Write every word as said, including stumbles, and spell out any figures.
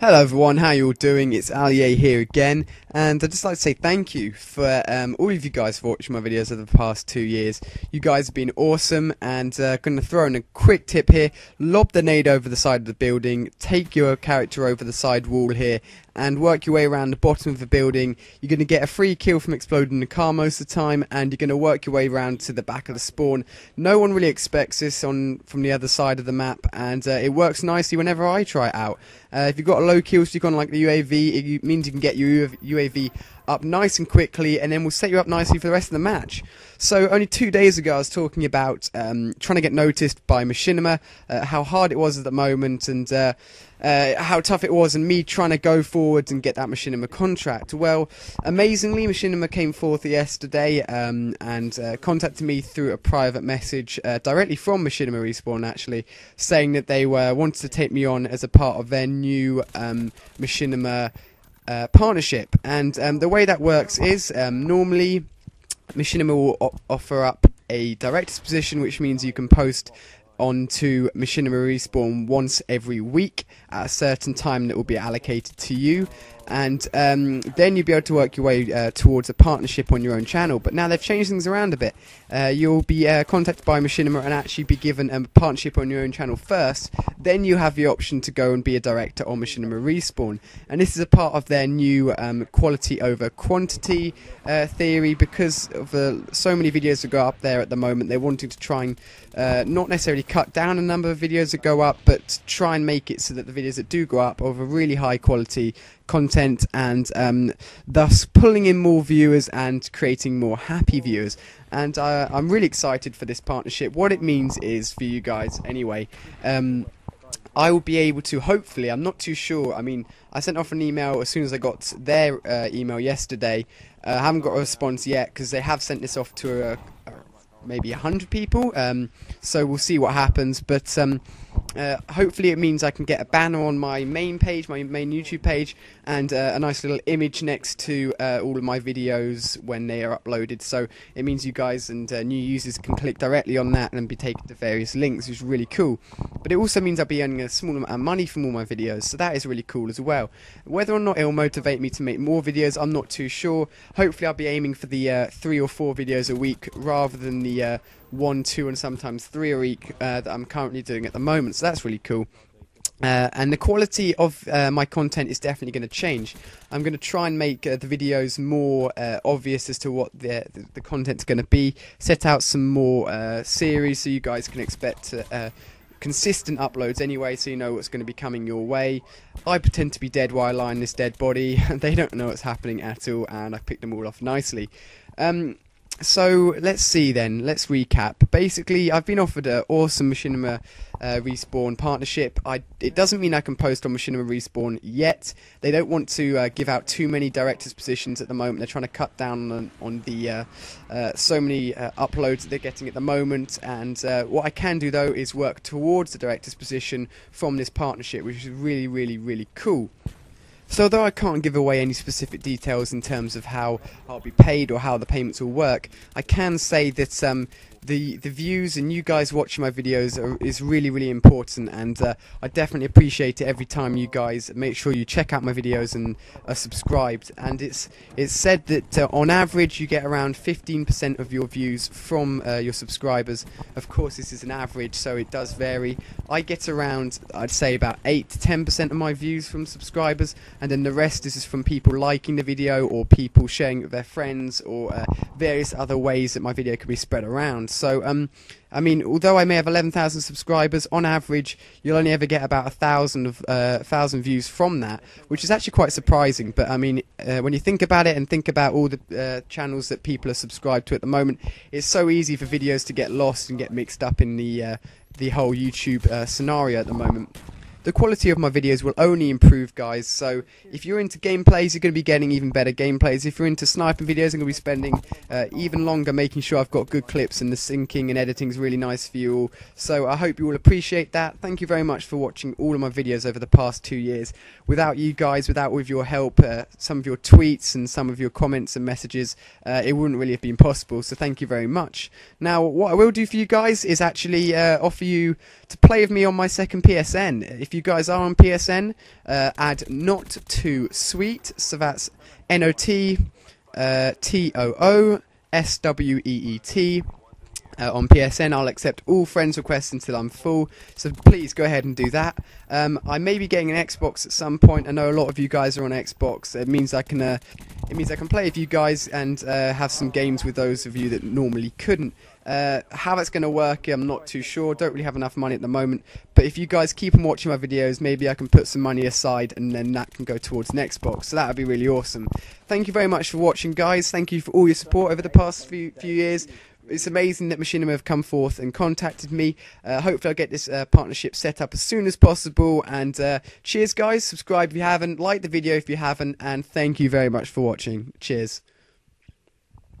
Hello everyone, how you all doing? It's Ali-A here again, and I'd just like to say thank you for um, all of you guys for watching my videos over the past two years. You guys have been awesome, and uh, going to throw in a quick tip here. Lob the nade over the side of the building, take your character over the side wall here, and work your way around the bottom of the building. You're going to get a free kill from exploding the car most of the time, and you're going to work your way around to the back of the spawn. No one really expects this on from the other side of the map, and uh, it works nicely whenever I try it out. Uh, if you've got a low kill streak on like the U A V, it means you can get your U A V up nice and quickly, and then we'll set you up nicely for the rest of the match. So only two days ago I was talking about um, trying to get noticed by Machinima, uh, how hard it was at the moment, and uh, uh, how tough it was, and me trying to go forward and get that Machinima contract. Well, amazingly, Machinima came forth yesterday um, and uh, contacted me through a private message uh, directly from Machinima Respawn, actually, saying that they were wanted to take me on as a part of their new um, Machinima Uh, partnership. And um, the way that works is um, normally Machinima will offer up a director's position, which means you can post onto Machinima Respawn once every week at a certain time that will be allocated to you, and um, then you'll be able to work your way uh, towards a partnership on your own channel. But now they've changed things around a bit. Uh, you'll be uh, contacted by Machinima and actually be given a partnership on your own channel first, then you have the option to go and be a director on Machinima Respawn. And this is a part of their new um, quality over quantity uh, theory, because of uh, so many videos that go up there at the moment. They're wanting to try and uh, not necessarily cut down a number of videos that go up, but try and make it so that the videos that do go up are of a really high quality content, and um, thus pulling in more viewers and creating more happy viewers. And uh, I'm really excited for this partnership. What it means is for you guys anyway, um, I will be able to, hopefully, I'm not too sure, I mean, I sent off an email as soon as I got their uh, email yesterday. I uh, haven't got a response yet, because they have sent this off to a, a maybe a hundred people, um, so we'll see what happens. But um, uh, hopefully it means I can get a banner on my main page, my main YouTube page, and uh, a nice little image next to uh, all of my videos when they are uploaded. So it means you guys and uh, new users can click directly on that and be taken to various links, which is really cool. But it also means I'll be earning a small amount of money from all my videos, so that is really cool as well. Whether or not it will motivate me to make more videos, I'm not too sure. Hopefully I'll be aiming for the uh, three or four videos a week, rather than the The, uh, one, two, and sometimes three a week uh, that I'm currently doing at the moment, so that's really cool. Uh, and the quality of uh, my content is definitely going to change. I'm going to try and make uh, the videos more uh, obvious as to what the, the, the content's going to be, set out some more uh, series, so you guys can expect to uh, consistent uploads anyway, so you know what's going to be coming your way. I pretend to be dead while I lie in this dead body, and they don't know what's happening at all, and I picked them all off nicely. Um, So let's see then, let's recap. Basically, I've been offered an awesome Machinima uh, Respawn partnership. I, it doesn't mean I can post on Machinima Respawn yet. They don't want to uh, give out too many directors' positions at the moment. They're trying to cut down on, on the uh, uh, so many uh, uploads that they're getting at the moment. And uh, what I can do though is work towards the directors' position from this partnership, which is really, really, really cool. So though I can't give away any specific details in terms of how I'll be paid or how the payments will work, I can say that um, the the views and you guys watching my videos are, is really, really important, and uh, I definitely appreciate it every time you guys make sure you check out my videos and are subscribed. And it's it's said that uh, on average you get around fifteen percent of your views from uh, your subscribers. Of course, this is an average, so it does vary. I get around, I'd say, about eight to ten percent of my views from subscribers, and then the rest is just from people liking the video or people sharing it with their friends, or uh, various other ways that my video can be spread around. So um, I mean, although I may have eleven thousand subscribers, on average you'll only ever get about a thousand of uh, a thousand views from that, which is actually quite surprising. But I mean, uh, when you think about it and think about all the uh, channels that people are subscribed to at the moment, it's so easy for videos to get lost and get mixed up in the uh, the whole YouTube uh, scenario at the moment. The quality of my videos will only improve, guys, so if you're into gameplays, you're going to be getting even better gameplays. If you're into sniping videos, I'm going to be spending uh, even longer making sure I've got good clips, and the syncing and editing is really nice for you all. So I hope you all appreciate that. Thank you very much for watching all of my videos over the past two years. Without you guys, without all of your help, uh, some of your tweets and some of your comments and messages, uh, it wouldn't really have been possible, so thank you very much. Now, what I will do for you guys is actually uh, offer you to play with me on my second P S N. If if you guys are on P S N, uh, add not too sweet, so that's N O T T O O S W E E T. Uh, on P S N, I'll accept all friends requests until I'm full, so please go ahead and do that. Um, I may be getting an Xbox at some point. I know a lot of you guys are on Xbox. It means I can, uh, it means I can play with you guys and uh, have some games with those of you that normally couldn't. Uh, how that's going to work, I'm not too sure. Don't really have enough money at the moment. But if you guys keep on watching my videos, maybe I can put some money aside, and then that can go towards an Xbox. So that would be really awesome. Thank you very much for watching, guys. Thank you for all your support over the past few, few years. It's amazing that Machinima have come forth and contacted me. Uh, hopefully I'll get this uh, partnership set up as soon as possible. And uh, cheers, guys. Subscribe if you haven't. Like the video if you haven't. And thank you very much for watching. Cheers.